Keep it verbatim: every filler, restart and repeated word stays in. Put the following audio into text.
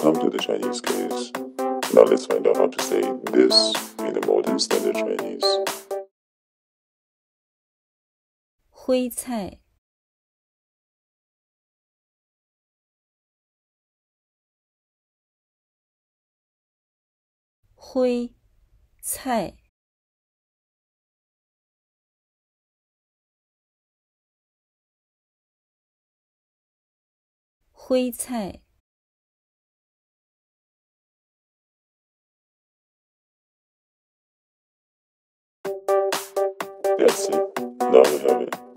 Welcome to the Chinese case. Now let's find out how to say this in the modern standard Chinese. 徽菜 徽菜 徽菜 That's it. Now we have it.